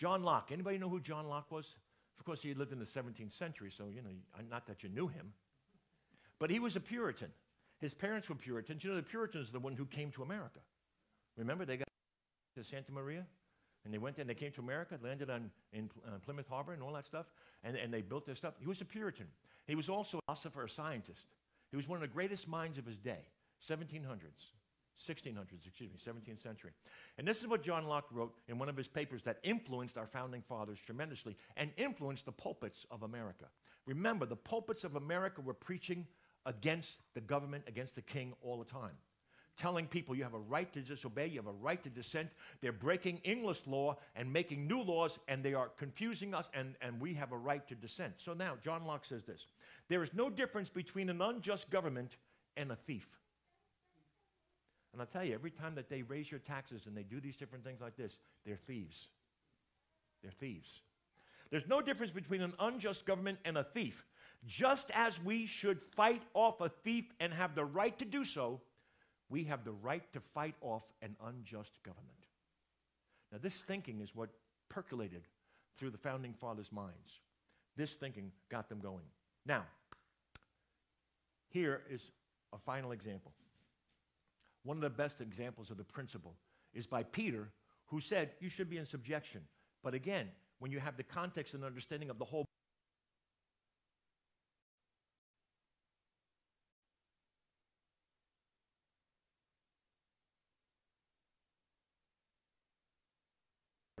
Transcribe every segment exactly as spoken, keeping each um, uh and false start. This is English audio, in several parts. John Locke. Anybody know who John Locke was? Of course, he lived in the seventeenth century, so, you know, not that you knew him. But he was a Puritan. His parents were Puritans. You know, the Puritans are the ones who came to America. Remember, they got to Santa Maria, and they went there, and they came to America, landed on, in uh, Plymouth Harbor and all that stuff, and, and they built their stuff. He was a Puritan. He was also a philosopher, a scientist. He was one of the greatest minds of his day, seventeen hundreds, sixteen hundreds, excuse me, seventeenth century. And this is what John Locke wrote in one of his papers that influenced our founding fathers tremendously and influenced the pulpits of America. Remember, the pulpits of America were preaching against the government, against the king all the time, telling people you have a right to disobey, you have a right to dissent. They're breaking English law and making new laws, and they are confusing us, and, and we have a right to dissent. So now, John Locke says this: there is no difference between an unjust government and a thief. And I'll tell you, every time that they raise your taxes and they do these different things like this, they're thieves. They're thieves. There's no difference between an unjust government and a thief. Just as we should fight off a thief and have the right to do so, we have the right to fight off an unjust government. Now, this thinking is what percolated through the founding fathers' minds. This thinking got them going. Now, here is a final example. One of the best examples of the principle is by Peter, who said you should be in subjection. But again, when you have the context and understanding of the whole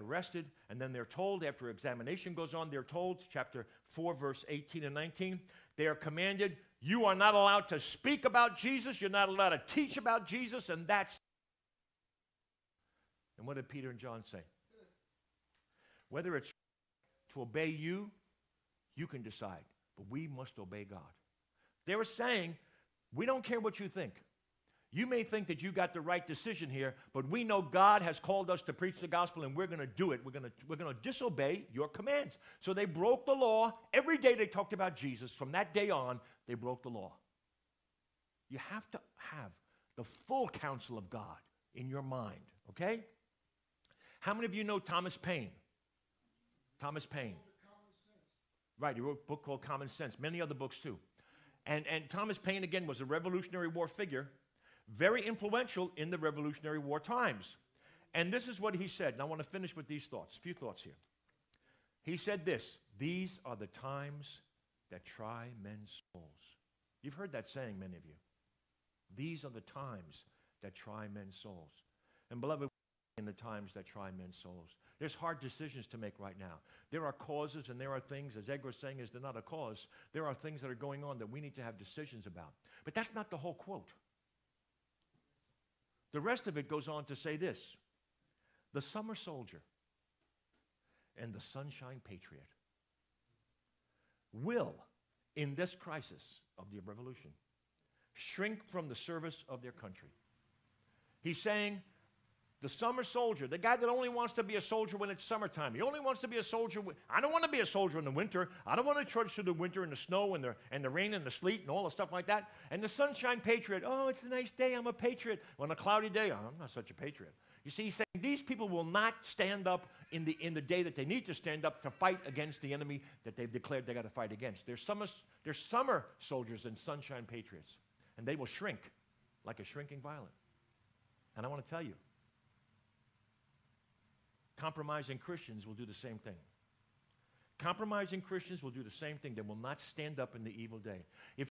arrested, and then they're told, after examination goes on, they're told, chapter four, verse eighteen and nineteen, they are commanded, you are not allowed to speak about Jesus, you're not allowed to teach about Jesus, and that's... And what did Peter and John say? Whether it's to obey you, you can decide, but we must obey God. They were saying, we don't care what you think. You may think that you got the right decision here, but we know God has called us to preach the gospel, and we're going to do it. We're going to, we're going to disobey your commands. So they broke the law. Every day they talked about Jesus. From that day on, they broke the law. You have to have the full counsel of God in your mind, okay? How many of you know Thomas Paine? Thomas Paine. Right, he wrote a book called Common Sense, many other books too. And, and Thomas Paine, again, was a Revolutionary War figure, very influential in the Revolutionary War times. And this is what he said, and I want to finish with these thoughts, a few thoughts here. He said this: these are the times that try men's souls. You've heard that saying, many of you. These are the times that try men's souls. And beloved, in the times that try men's souls. There's hard decisions to make right now. There are causes and there are things, as Edgar was saying, is there not a cause? There are things that are going on that we need to have decisions about. But that's not the whole quote. The rest of it goes on to say this: the summer soldier and the sunshine patriot will, in this crisis of the revolution, shrink from the service of their country. He's saying the summer soldier, the guy that only wants to be a soldier when it's summertime, he only wants to be a soldier. I don't want to be a soldier in the winter. I don't want to trudge through the winter and the snow and the, and the rain and the sleet and all the stuff like that. And the sunshine patriot, oh, it's a nice day, I'm a patriot. On a cloudy day, oh, I'm not such a patriot. You see, he's saying these people will not stand up in the, in the day that they need to stand up to fight against the enemy that they've declared they got to fight against. They're summer, they're summer soldiers and sunshine patriots, and they will shrink like a shrinking violet. And I want to tell you, compromising Christians will do the same thing. Compromising Christians will do the same thing. They will not stand up in the evil day. If